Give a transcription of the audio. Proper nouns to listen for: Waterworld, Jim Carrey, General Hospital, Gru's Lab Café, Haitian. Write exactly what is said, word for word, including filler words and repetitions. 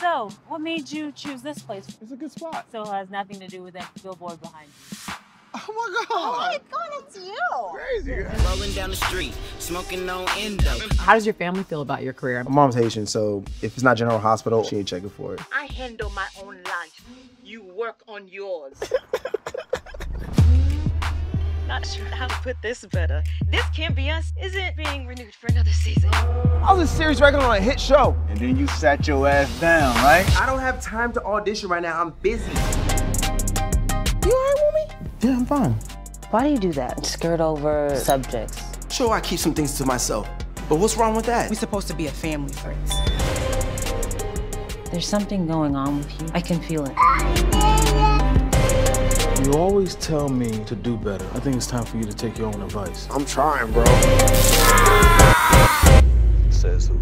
So, what made you choose this place? It's a good spot. So it has nothing to do with that billboard behind you. Oh my God! Oh my God, it's you! Crazy. Rolling down the street, smoking on endo. How does your family feel about your career? My mom's Haitian, so if it's not General Hospital, she ain't checking for it. I handle my own life. You work on yours. Not sure how to put this better. This Can't Be Us isn't being renewed for another season. I was a series regular on a hit show. And then you sat your ass down, right? I don't have time to audition right now. I'm busy. You all right, Wumi? Yeah, I'm fine. Why do you do that? Skirt over subjects. Sure, I keep some things to myself. But what's wrong with that? We're supposed to be a family friends. There's something going on with you. I can feel it. You always tell me to do better. I think it's time for you to take your own advice. I'm trying, bro. Says who?